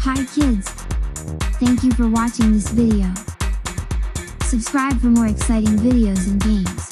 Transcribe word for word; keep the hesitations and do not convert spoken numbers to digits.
Hi kids! Thank you for watching this video. Subscribe for more exciting videos and games.